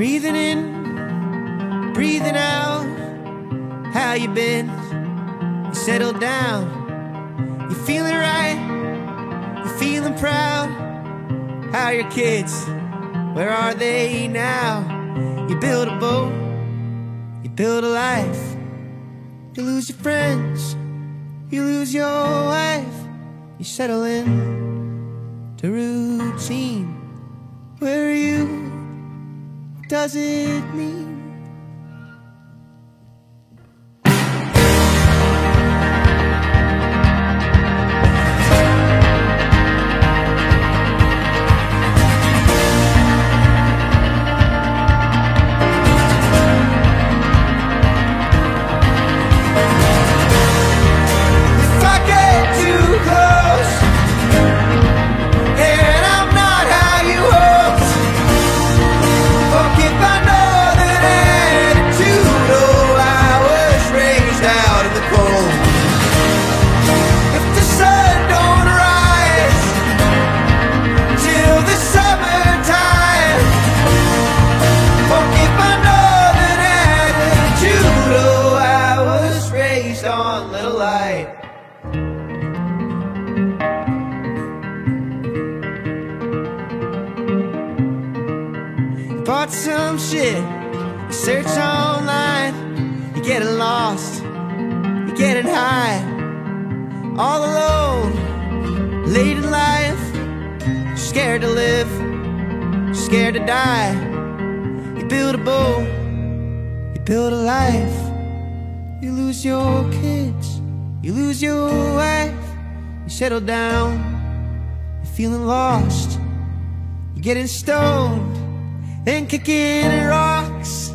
Breathing in, breathing out. How you been? You settled down. You feeling right? You feeling proud? How are your kids? Where are they now? You build a boat, you build a life. You lose your friends, you lose your wife. You settle in to routine. Where are you? What does it mean? Bought some shit, you search online. You're getting lost, you're getting high. All alone, late in life. Scared to live, scared to die. You build a boat, you build a life. You lose your kids, you lose your wife. You settle down, you're feeling lost. You're getting stoned and kicking rocks.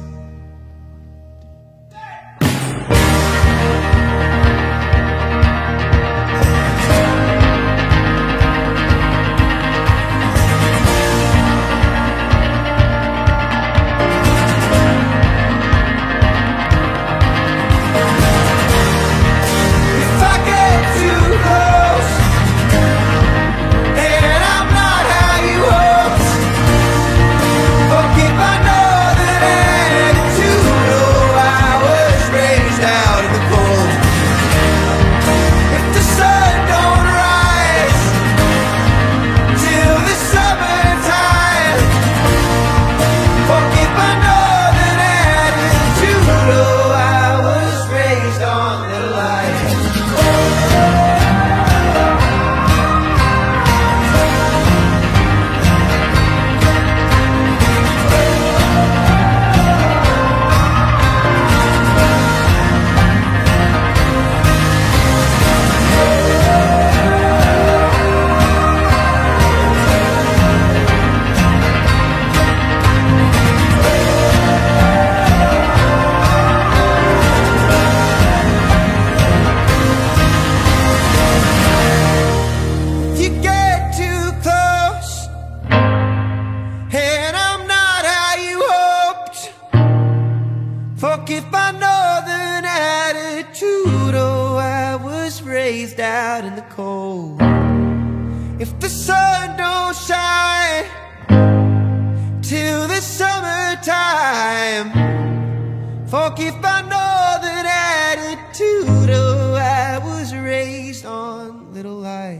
If my northern attitude, oh, I was raised out in the cold. If the sun don't shine till the summertime, forgive my northern attitude, oh, I was raised on little light.